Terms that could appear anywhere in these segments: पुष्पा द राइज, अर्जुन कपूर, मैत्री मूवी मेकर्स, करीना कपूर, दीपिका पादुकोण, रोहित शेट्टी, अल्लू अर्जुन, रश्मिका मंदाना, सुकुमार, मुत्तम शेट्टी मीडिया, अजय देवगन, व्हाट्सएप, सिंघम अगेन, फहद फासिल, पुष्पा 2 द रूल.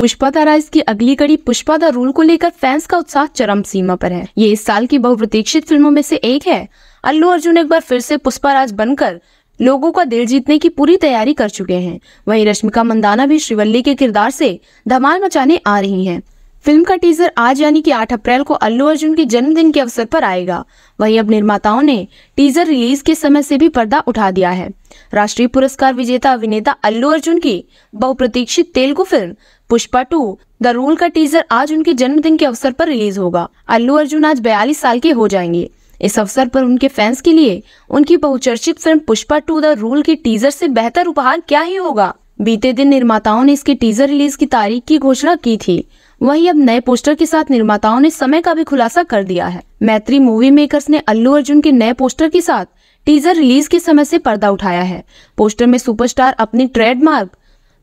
पुष्पा द राइज की अगली कड़ी पुष्पा द रूल को लेकर फैंस का उत्साह चरम सीमा पर है। ये इस साल की बहुप्रतीक्षित फिल्मों में से एक है। अल्लू अर्जुन एक बार फिर से पुष्पा राज बनकर लोगों का दिल जीतने की पूरी तैयारी कर चुके हैं। वहीं रश्मिका मंदाना भी श्रीवल्ली के किरदार से धमाल मचाने आ रही हैं। फिल्म का टीजर आज यानी कि 8 अप्रैल को अल्लू अर्जुन के जन्मदिन के अवसर पर आएगा। वहीं अब निर्माताओं ने टीजर रिलीज के समय से भी पर्दा उठा दिया है। राष्ट्रीय पुरस्कार विजेता अभिनेता अल्लू अर्जुन की बहुप्रतीक्षित Telugu film पुष्पा 2 द रूल का टीजर आज उनके जन्मदिन के अवसर पर रिलीज होगा। अल्लू अर्जुन आज 42 साल के हो जाएंगे। इस अवसर पर उनके फैंस के लिए उनकी बहुचर्चित फिल्म पुष्पा 2 द रूल के टीजर से बेहतर उपहार क्या ही होगा। बीते दिन निर्माताओं ने इसके टीजर रिलीज की तारीख की घोषणा की थी। वहीं अब नए पोस्टर के साथ निर्माताओं ने समय का भी खुलासा कर दिया है। मैत्री मूवी मेकर्स ने अल्लू अर्जुन के नए पोस्टर के साथ टीजर रिलीज के समय से पर्दा उठाया है। पोस्टर में सुपरस्टार अपनी ट्रेडमार्क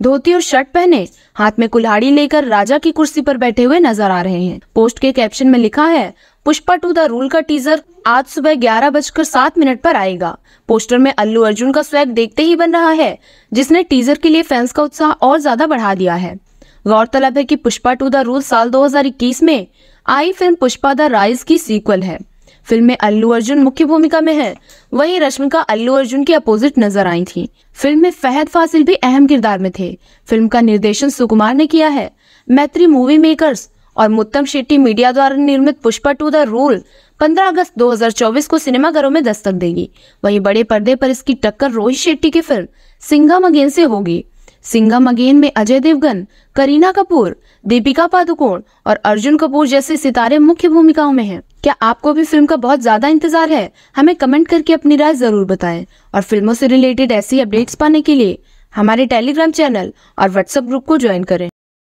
धोती और शर्ट पहने हाथ में कुल्हाड़ी लेकर राजा की कुर्सी पर बैठे हुए नजर आ रहे हैं। पोस्ट के कैप्शन में लिखा है, पुष्पा 2 द रूल का टीजर आज सुबह 11:07 पर आएगा। पोस्टर में अल्लू अर्जुन का स्वैग देखते ही बन रहा है, जिसने टीजर के लिए फैंस का उत्साह और ज्यादा बढ़ा दिया है। गौरतलब है कि पुष्पा 2 द रूल साल 2021 में आई फिल्म पुष्पा द राइज की सीक्वल है। फिल्म में अल्लू अर्जुन मुख्य भूमिका में है। वहीं रश्मिका अल्लू अर्जुन के अपोजिट नजर आई थी। फिल्म में फहद फासिल भी अहम किरदार में थे। फिल्म का निर्देशन सुकुमार ने किया है। मैत्री मूवी मेकर्स और मुत्तम शेट्टी मीडिया द्वारा निर्मित पुष्पा 2 द रूल 15 अगस्त 2024 को सिनेमाघरों में दस्तक देगी। वहीं बड़े पर्दे पर इसकी टक्कर रोहित शेट्टी की फिल्म सिंघम अगेन से होगी। सिंघम अगेन में अजय देवगन, करीना कपूर, दीपिका पादुकोण और अर्जुन कपूर जैसे सितारे मुख्य भूमिकाओं में हैं। क्या आपको भी फिल्म का बहुत ज्यादा इंतजार है? हमें कमेंट करके अपनी राय जरूर बताएं। और फिल्मों से रिलेटेड ऐसी अपडेट्स पाने के लिए हमारे टेलीग्राम चैनल और व्हाट्सएप ग्रुप को ज्वाइन करें।